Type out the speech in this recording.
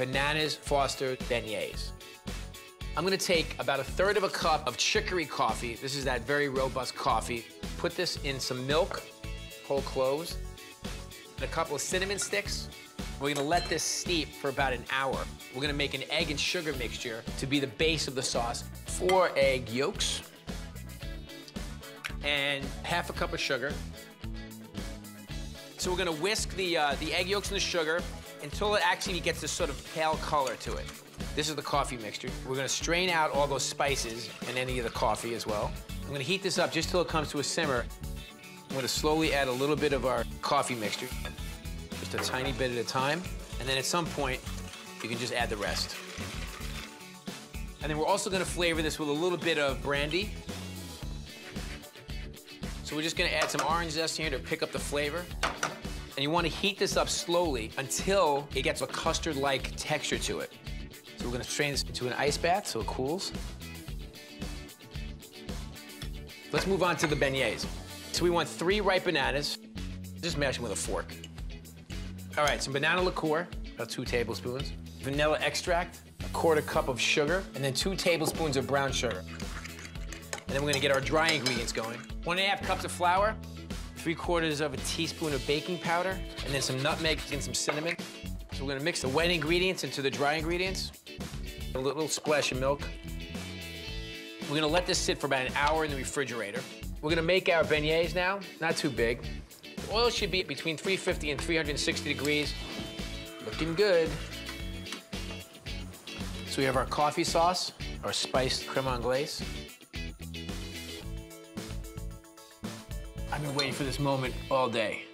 Bananas Foster Beignets. I'm gonna take about 1/3 of a cup of chicory coffee. This is that very robust coffee. Put this in some milk, whole cloves, and a couple of cinnamon sticks. We're gonna let this steep for about an hour. We're gonna make an egg and sugar mixture to be the base of the sauce. 4 egg yolks and 1/2 cup of sugar. So we're gonna whisk the egg yolks and the sugar until it actually gets this sort of pale color to it. This is the coffee mixture. We're gonna strain out all those spices and any of the coffee as well. I'm gonna heat this up just till it comes to a simmer. I'm gonna slowly add a little bit of our coffee mixture, just a tiny bit at a time. And then at some point, you can just add the rest. And then we're also gonna flavor this with a little bit of brandy. So we're just gonna add some orange zest here to pick up the flavor. And you wanna heat this up slowly until it gets a custard-like texture to it. So we're gonna strain this into an ice bath so it cools. Let's move on to the beignets. So we want 3 ripe bananas. Just mash them with a fork. All right, some banana liqueur, about 2 tablespoons. Vanilla extract, 1/4 cup of sugar, and then 2 tablespoons of brown sugar. And then we're gonna get our dry ingredients going. 1.5 cups of flour, 3/4 of a teaspoon of baking powder, and then some nutmeg and some cinnamon. So we're gonna mix the wet ingredients into the dry ingredients. A little splash of milk. We're gonna let this sit for about an hour in the refrigerator. We're gonna make our beignets now, not too big. The oil should be between 350 and 360 degrees. Looking good. So we have our coffee sauce, our spiced creme anglaise. I've been waiting for this moment all day.